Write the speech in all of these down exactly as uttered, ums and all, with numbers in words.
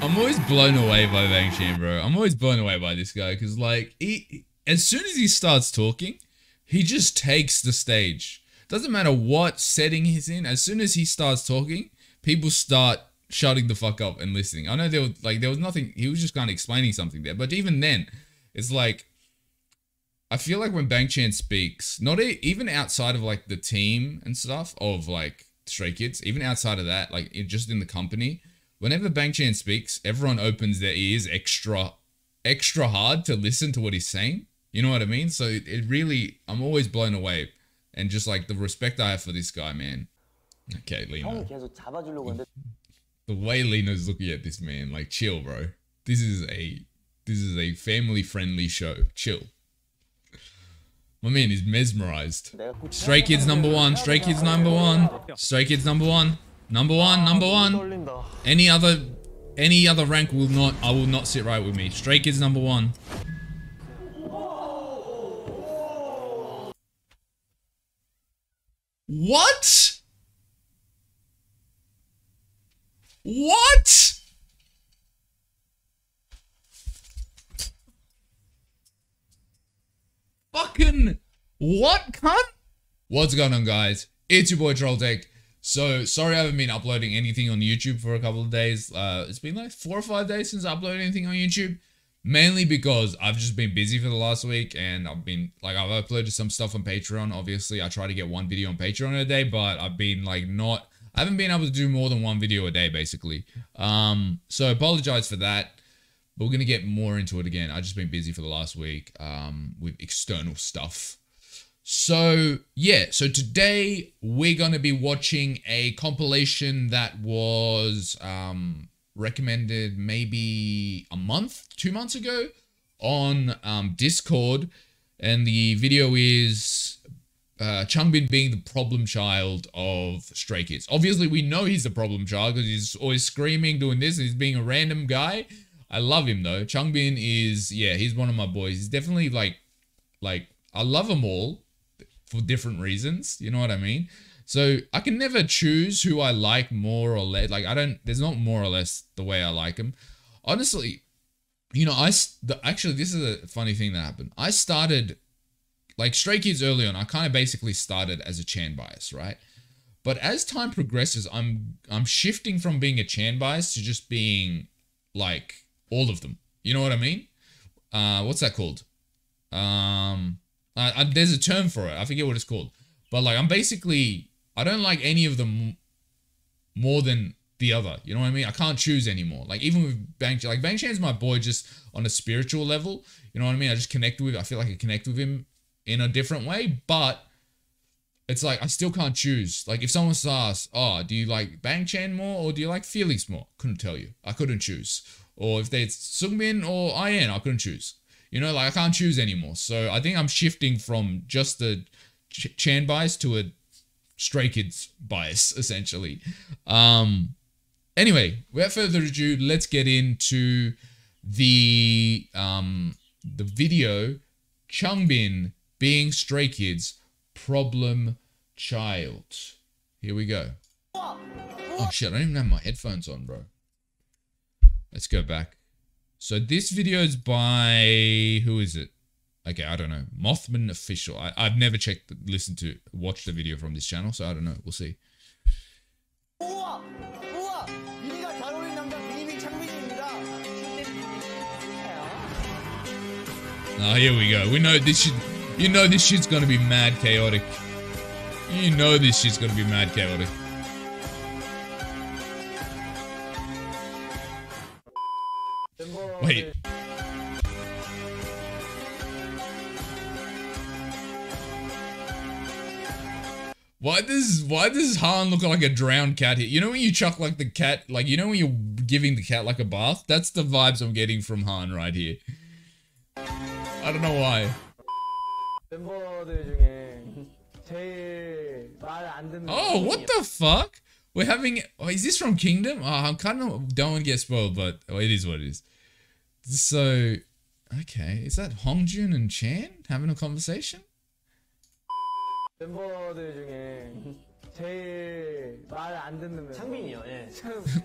I'm always blown away by Bang Chan, bro. I'm always blown away by this guy because, like, he as soon as he starts talking, he just takes the stage. Doesn't matter what setting he's in. As soon as he starts talking, people start shutting the fuck up and listening. I know there was like there was nothing. He was just kind of explaining something there, but even then, it's like I feel like when Bang Chan speaks, not a, even outside of like the team and stuff of like Stray Kids, even outside of that, like it, just in the company, whenever Bang Chan speaks, everyone opens their ears extra, extra hard to listen to what he's saying. You know what I mean? So it, it really, I'm always blown away. And just like the respect I have for this guy, man. Okay, Lee Know. The way Lee Know's looking at this man, like chill, bro. This is a, this is a family-friendly show. Chill. My man is mesmerized. Stray Kids number one. Stray Kids number one. Stray Kids number one. Number one. Number one. Any other, any other rank will not. I will not sit right with me. Stray Kids number one. What? What? Fucking what, cunt? What's going on, guys? It's your boy Trolltek. So sorry I haven't been uploading anything on YouTube for a couple of days. Uh, it's been like four or five days since I uploaded anything on YouTube, mainly because I've just been busy for the last week, and I've been like I've uploaded some stuff on Patreon. Obviously, I try to get one video on Patreon a day, but I've been like not. I haven't been able to do more than one video a day, basically. Um, so apologize for that. But we're going to get more into it again. I've just been busy for the last week um, with external stuff. So, yeah. So, today we're going to be watching a compilation that was um, recommended maybe a month, two months ago on um, Discord. And the video is uh, Changbin being the problem child of Stray Kids. Obviously, we know he's the problem child because he's always screaming, doing this, and he's being a random guy. I love him though. Changbin is, yeah, he's one of my boys. He's definitely like, like, I love them all for different reasons. You know what I mean? So I can never choose who I like more or less. Like I don't, there's not more or less the way I like them. Honestly, you know, I, the, actually this is a funny thing that happened. I started, like Stray Kids early on, I kind of basically started as a Chan bias, right? But as time progresses, I'm, I'm shifting from being a Chan bias to just being like, all of them. You know what I mean? Uh, what's that called? Um, I, I, there's a term for it. I forget what it's called. But like, I'm basically, I don't like any of them more than the other. You know what I mean? I can't choose anymore. Like even with Bang Chan, like Bang Chan's my boy just on a spiritual level. You know what I mean? I just connect with, I feel like I connect with him in a different way. But it's like, I still can't choose. Like if someone asks, oh, do you like Bang Chan more or do you like Felix more? Couldn't tell you. I couldn't choose. Or if they Seungmin or Ian, I couldn't choose. You know, like I can't choose anymore. So I think I'm shifting from just the Ch Chan bias to a Stray Kids bias, essentially. Um, anyway, without further ado, let's get into the um, the video. Changbin being Stray Kids problem child. Here we go. Oh shit! I don't even have my headphones on, bro. Let's go back. So this video is by, who is it? Okay, I don't know. Mothman official. I, I've never checked, listened to, watched the video from this channel, so I don't know. We'll see. Oh, here we go. We know this shit. You know this shit's gonna be mad chaotic. You know this shit's gonna be mad chaotic. Wait. Why does why does Han look like a drowned cat here? You know when you chuck like the cat, like you know when you're giving the cat like a bath? That's the vibes I'm getting from Han right here. I don't know why. Oh, what the fuck? We're having, oh, is this from Kingdom? Oh, I kind of don't want to get spoiled, but oh, it is what it is. So, okay, is that Hongjun and Chan having a conversation?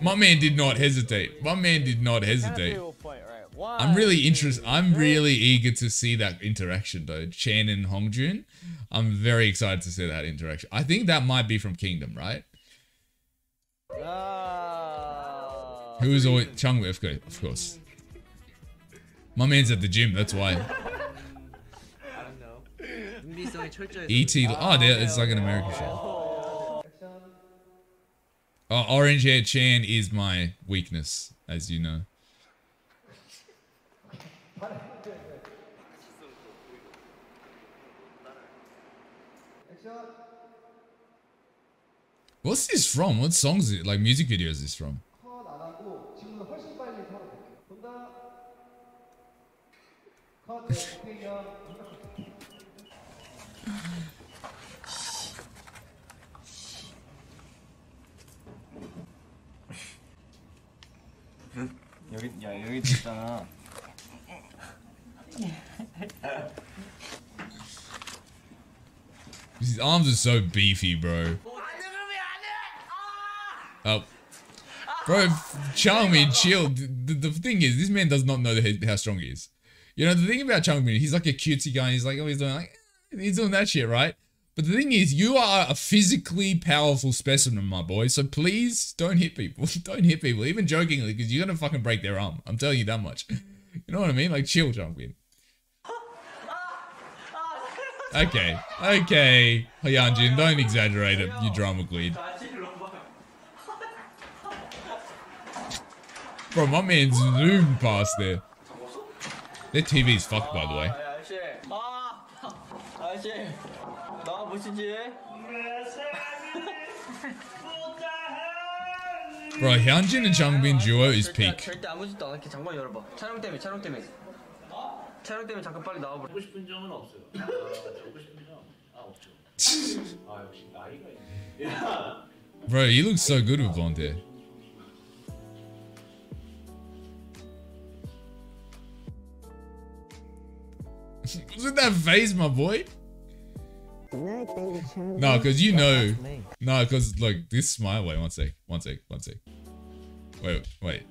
My man did not hesitate. My man did not hesitate. I'm really interested. I'm really eager to see that interaction though. Chan and Hongjun. I'm very excited to see that interaction. I think that might be from Kingdom, right? Uh, Who is always Changbin? Of course. My man's at the gym. That's why. I don't know. E T. Oh, there, it's like an American show. Oh, orange hair Chan is my weakness, as you know. What's this from? What songs is it? Like music videos is this from? 여기 야 여기 있잖아. His arms are so beefy, bro. Oh, bro, Changbin, chill. The, the thing is, this man does not know how strong he is. You know the thing about Changbin, he's like a cutesy guy. And he's like, oh, he's doing like he's doing that shit, right? But the thing is, you are a physically powerful specimen, my boy. So please don't hit people. Don't hit people, even jokingly, because you're gonna fucking break their arm. I'm telling you that much. You know what I mean? Like, chill, Changbin. Okay, okay, Hyunjin, don't exaggerate it, you drama gleed. Bro, my man zoomed past there. Their T V's fucked, by the way. Bro, Hyunjin and Changbin duo is peak. Bro, he looks so good with blonde hair. Look at that face, my boy. No, because you know. No, because like this smile. Wait, one sec. One sec. One sec. Wait, wait.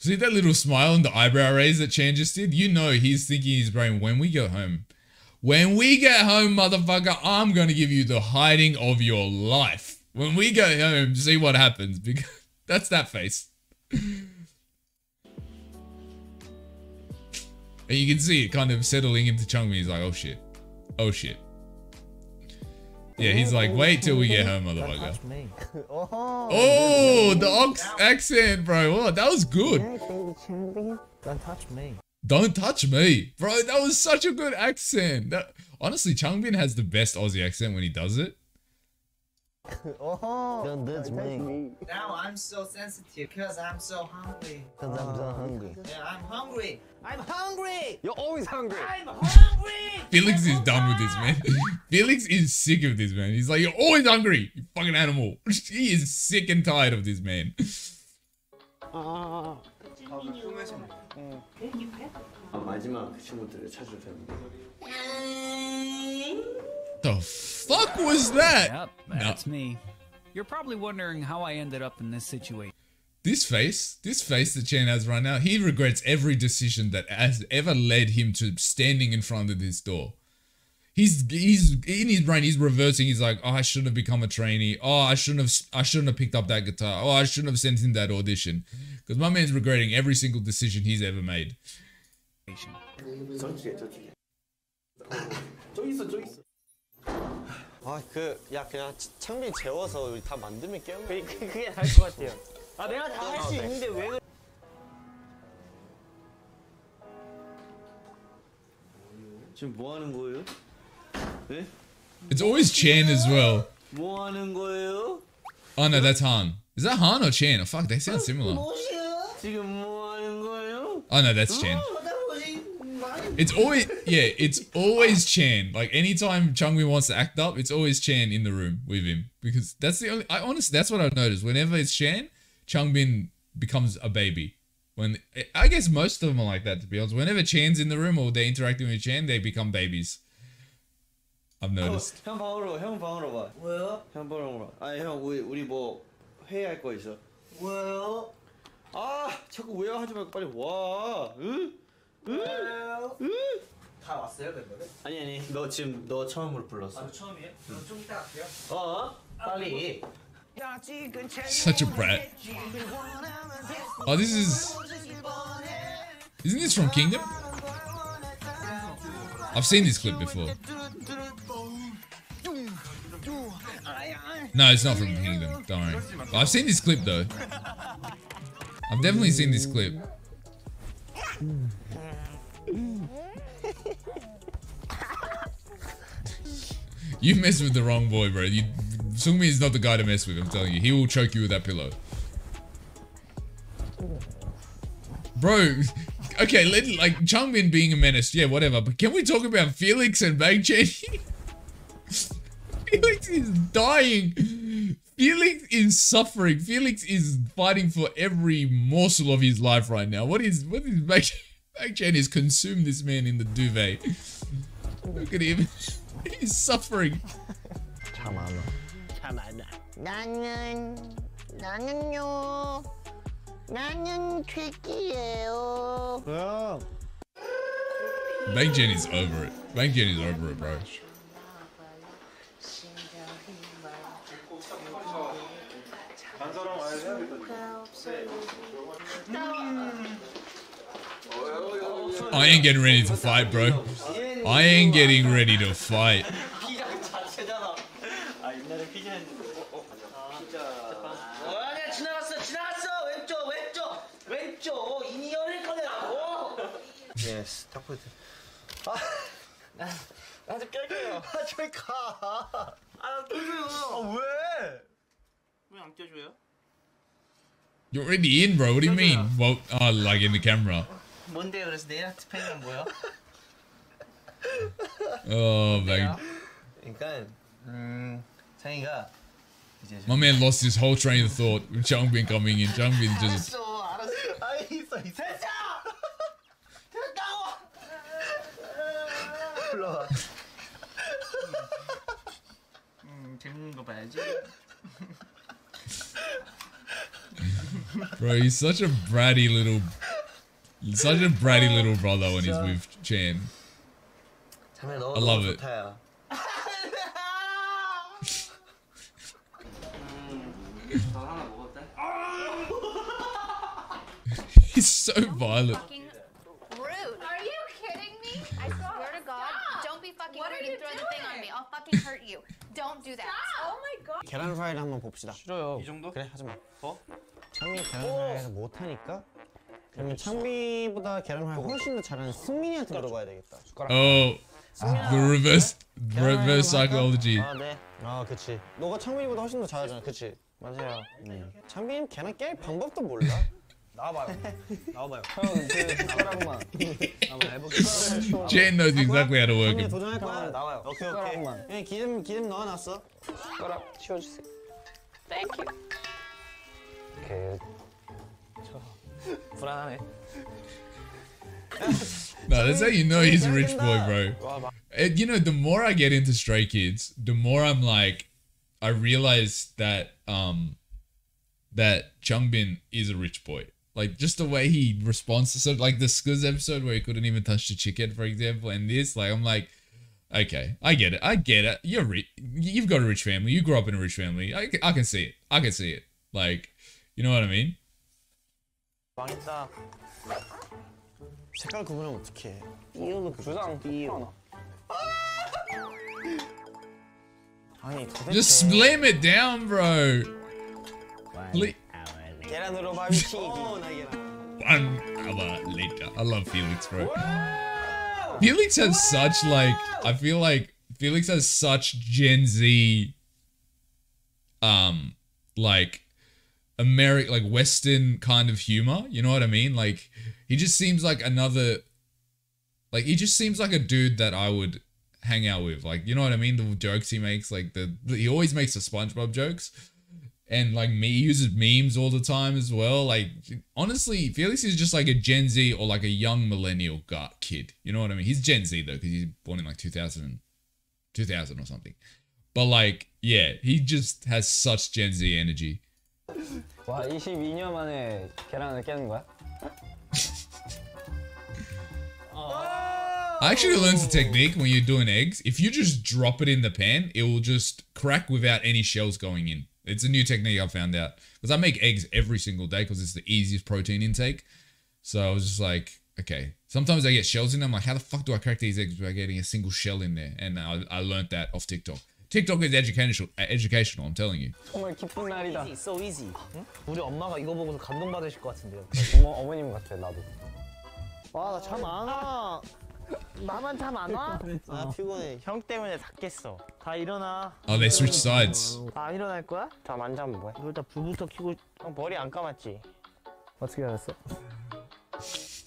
See that little smile and the eyebrow raise that Chan just did? You know he's thinking in his brain, when we go home. When we get home, motherfucker, I'm going to give you the hiding of your life. When we go home, see what happens. Because that's that face. And you can see it kind of settling into Changbin. He's like, oh shit. Oh shit. Yeah, he's like, wait till we get home, motherfucker. Oh, the ox accent, bro. Whoa, that was good. Don't touch me. Don't touch me. Bro, that was such a good accent. That, honestly, Changbin has the best Aussie accent when he does it. Oh, don't touch me. Now I'm so sensitive because I'm so hungry. Because I'm so hungry. Yeah, I'm hungry. I'm hungry. You're always hungry. I'm hungry. Felix is done with this, man. Felix is sick of this, man. He's like, you're always hungry, you fucking animal. He is sick and tired of this, man. Oh. The fuck was that? Yep, that's no. me. You're probably wondering how I ended up in this situation. This face, this face that Chan has right now, he regrets every decision that has ever led him to standing in front of this door. He's he's in his brain, he's reversing. He's like, oh, I shouldn't have become a trainee. Oh, I shouldn't have I shouldn't have picked up that guitar. Oh, I shouldn't have sent in that audition. Because my man's regretting every single decision he's ever made. 아, 그, 야, 그냥 창빈 재워서 다 만들면 깨우면 그게 나을 것 같아요. 아, 내가 다 할 수 있는데 왜 그래? 지금 뭐 하는 거예요? 네? It's always Chan as well. 뭐 하는 거예요? Oh no, that's Han. Is that Han or Chan? Oh fuck, they sound similar. 지금 뭐 하는 거예요? Oh no, that's Chan. It's always, yeah, it's always Chan. Like, anytime Changbin wants to act up, it's always Chan in the room with him. Because that's the only, I honestly, that's what I've noticed. Whenever it's Chan, Changbin becomes a baby. When, I guess most of them are like that, to be honest. Whenever Chan's in the room or they're interacting with Chan, they become babies. I've noticed. 형, 형 방으로, 형 방으로 와. 왜요? 형 방으로 와. 아니 형, 우리 우리 뭐 회의할 거 있어. 왜요? 아, 자꾸 왜요 하지 말고 빨리 와. 응? 응? 응? 다 왔어요, 멤버들? 아니 아니, 너 지금 너 처음으로 불렀어. 아, 처음이에요? 그럼 좀 이따 갈게요. 어? 빨리. Such a brat. Oh, this is. Isn't this from Kingdom? I've seen this clip before. No, it's not from Kingdom. Don't worry. But I've seen this clip though. I've definitely seen this clip. You messed with the wrong boy, bro. You, Seungmin is not the guy to mess with. I'm telling you, he will choke you with that pillow, bro. Okay, let, like Changbin being a menace, yeah, whatever. But can we talk about Felix and Bang Chan? Felix is dying. Felix is suffering. Felix is fighting for every morsel of his life right now. What is what is Bang Chan? Bang Chan has consumed this man in the duvet. Look at him. He's suffering. Bang Chan is over it. Bang Chan is over it, bro. I ain't getting ready to fight, bro. I ain't getting ready to fight. Yes, you're already in, bro. What do you mean? Well, oh, like in the camera. Oh, man. My man lost his whole train of thought with Changbin coming in. Changbin just. Bro, he's such a bratty little. He's such a bratty little brother when he's with Chan. I love it. He's so violent. Rude. Are you kidding me? I swear to God, don't be fucking rude and throw the thing on me. I'll fucking hurt you. Don't do that. Oh my God. 계란 후라이를 한번 봅시다. 싫어요. 이 정도? 그래, 하지 마. 어? 창민이 계란 후라이에서 못 하니까. 그러면 창비보다 계란을 훨씬 더 잘하는 승민이한테 물어봐야 되겠다. Oh, the reverse, reverse psychology. 아 네. 아 그렇지. 너가 창빈이보다 훨씬 더 잘하잖아. 그렇지. 맞아요. 창빈 걔랑 깰 방법도 몰라. 나와봐요. 나와봐요. 형 그 숟가락만. 한번 해볼게. Jane knows exactly how to work it. 도전할 거야. 나와요. 오케이 오케이. 예 기름 기름 넣어놨어. 숟가락 치워주세요. Thank you. 오케이. No, that's how you know he's a rich boy, bro. And, you know, the more I get into Stray Kids, the more I'm like, I realize that um, that Changbin is a rich boy. Like just the way he responds to stuff, like the S K Z episode where he couldn't even touch the chicken, for example, and this, like, I'm like, okay, I get it, I get it. You're rich, you've got a rich family, you grew up in a rich family. I, I can see it, I can see it. Like, you know what I mean? 망했다. 색깔 구분하면 어떻게 해? 삐오는 그 주장 삐오. 아니 도대체. Just slam it down, bro. 계란으로 바비치. One hour later. I love Felix, bro. Felix has such like. I feel like Felix has such Gen Z. Um, like. American, like Western kind of humor, you know what I mean? Like, he just seems like another, like he just seems like a dude that I would hang out with, like, you know what I mean? The jokes he makes, like the he always makes the SpongeBob jokes, and like me he uses memes all the time as well. Like, honestly, Felix is just like a Gen Z or like a young millennial kid, you know what I mean? He's Gen Z though because he's born in like two thousand, two thousand or something. But like, yeah, he just has such Gen Z energy. 와, 이십이 년 만에 계란을 깨는 거야? I actually learned the technique when you're doing eggs. If you just drop it in the pan, it will just crack without any shells going in. It's a new technique I found out. Because I make eggs every single day because it's the easiest protein intake. So I was just like, okay. Sometimes I get shells in them. Like, how the fuck do I crack these eggs without getting a single shell in there? And I, I learned that off TikTok. TikTok is educational, educational, I'm telling you. 정말 기쁜 날이다. It's so easy. 우리 엄마가 이거 보고서 감동받으실 것 같은데요. 엄마, 어머님 같아, 나도. 아, 나 잠 안 와. 나만 잠 안 와? 아, 피곤해. 형 때문에 다 깼어. 다 일어나. Oh, they switch sides. 다 일어날 거야? 잠 안 자면 뭐해? 일단 불부터 켜고. 형 머리 안 감았지? 어떻게 알았어?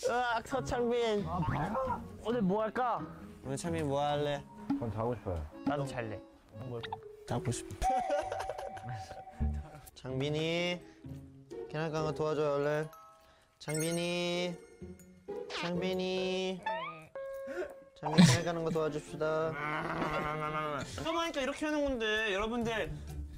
으악, 서창빈. 아, 뭐야? 오늘 뭐 할까? 오늘 창빈 뭐 할래? 전 자고 싶어요. 나도 잘래. 잡고 싶어. 장빈이 계란 깐 거 도와줘요 얼른. 장빈이 장빈이 장빈이 계란 까는 거 도와줍시다. 그러니까 이렇게 하는 건데 여러분들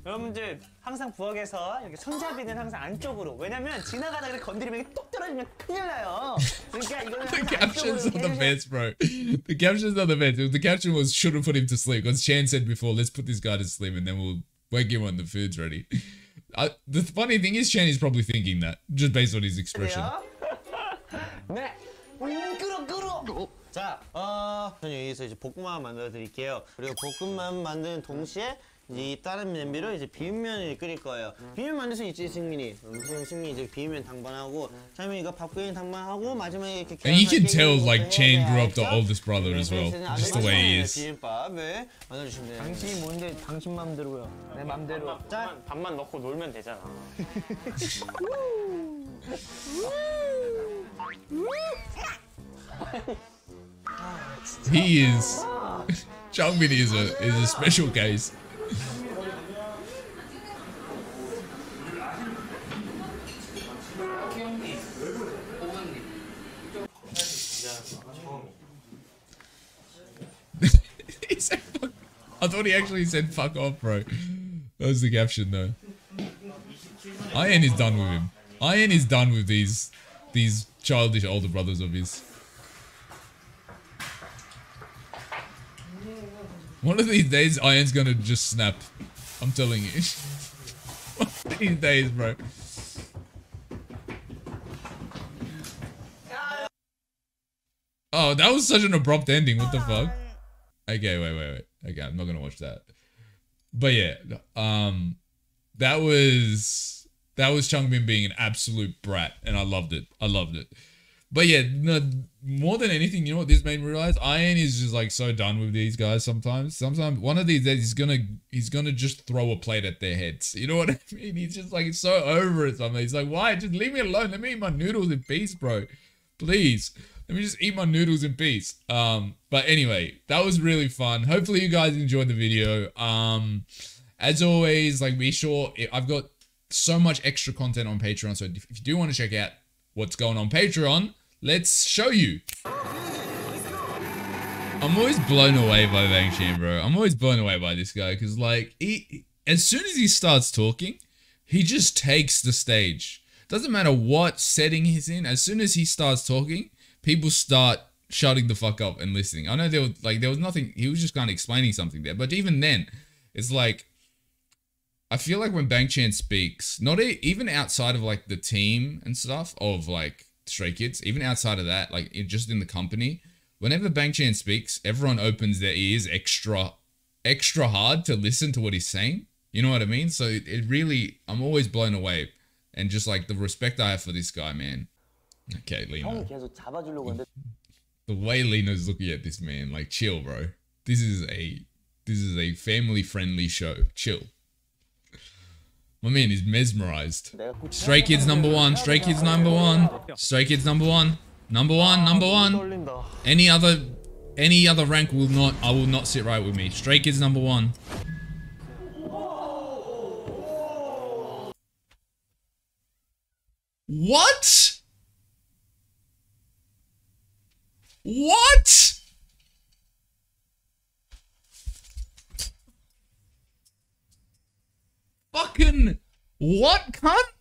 여러분들 항상 부엌에서 이렇게 손잡이는 항상 안쪽으로. 왜냐면 지나가다 이렇게 건드리면 똑 떨어지면 큰일 나요. 그러니까 이거는 the captions on the fence, bro. The captions on the fence. The caption was should have put him to sleep. Because Chan said before, let's put this guy to sleep and then we'll wake him when the food's ready. I, the funny thing is, Chan is probably thinking that just based on his expression. 네. 끌어 끌어. 자, 어, 저는 여기서 이제 볶음밥 만들어 드릴게요. 그리고 볶음밥 만드는 동시에 이 다른 냄비로 이제 비빔면을 끓일 거예요. 비빔면 만들 수 있지, 승민이. 음, 승민이 이제 비빔면 당번하고, 장민이가 밥그릇 당번하고 마지막에 이렇게. And you can tell like Chan grew up the oldest brother as well, just the way he is. 비빔밥을 만들어주시면 돼요. 당신이 뭔데 당신 맘대로요. 내 맘대로. 짠. 밥만 넣고 놀면 되잖아. He is. Changbin is a is a special case. He said fuck. I thought he actually said fuck off, bro. That was the caption though. Ian is done with him. Ian is done with these these childish older brothers of his. One of these days, Ian's gonna just snap. I'm telling you. One of these days, bro. Oh, that was such an abrupt ending. What the fuck? Okay, wait, wait, wait. Okay, I'm not gonna watch that. But yeah, um, that was that was Changbin being an absolute brat, and I loved it. I loved it. But yeah, no, more than anything, you know what this made me realize? Ian is just like so done with these guys sometimes. Sometimes one of these days he's gonna he's gonna just throw a plate at their heads. You know what I mean? He's just like so over it. Something. He's like, why? Just leave me alone. Let me eat my noodles in peace, bro. Please. Let me just eat my noodles in peace. Um, but anyway, that was really fun. Hopefully you guys enjoyed the video. Um, as always, like be sure I've got so much extra content on Patreon. So if you do want to check out what's going on Patreon, let's show you. I'm always blown away by Bang Chan, bro. I'm always blown away by this guy because, like, he as soon as he starts talking, he just takes the stage. Doesn't matter what setting he's in. As soon as he starts talking, people start shutting the fuck up and listening. I know there was like there was nothing. He was just kind of explaining something there, but even then, it's like I feel like when Bang Chan speaks, not a, even outside of like the team and stuff of like Stray Kids, even outside of that, like it, just in the company, whenever Bang Chan speaks, everyone opens their ears extra, extra hard to listen to what he's saying. You know what I mean? So it, it really, I'm always blown away, and just like the respect I have for this guy, man. Okay, Lee Know. The way Lee Know's looking at this man, like chill, bro. This is a, this is a family-friendly show. Chill. My man is mesmerized. Stray Kids number one. Stray Kids number one. Stray Kids number one. Number one. Number one. Any other, any other rank will not. I will not sit right with me. Stray Kids number one. What? What? Fucking what, cunt?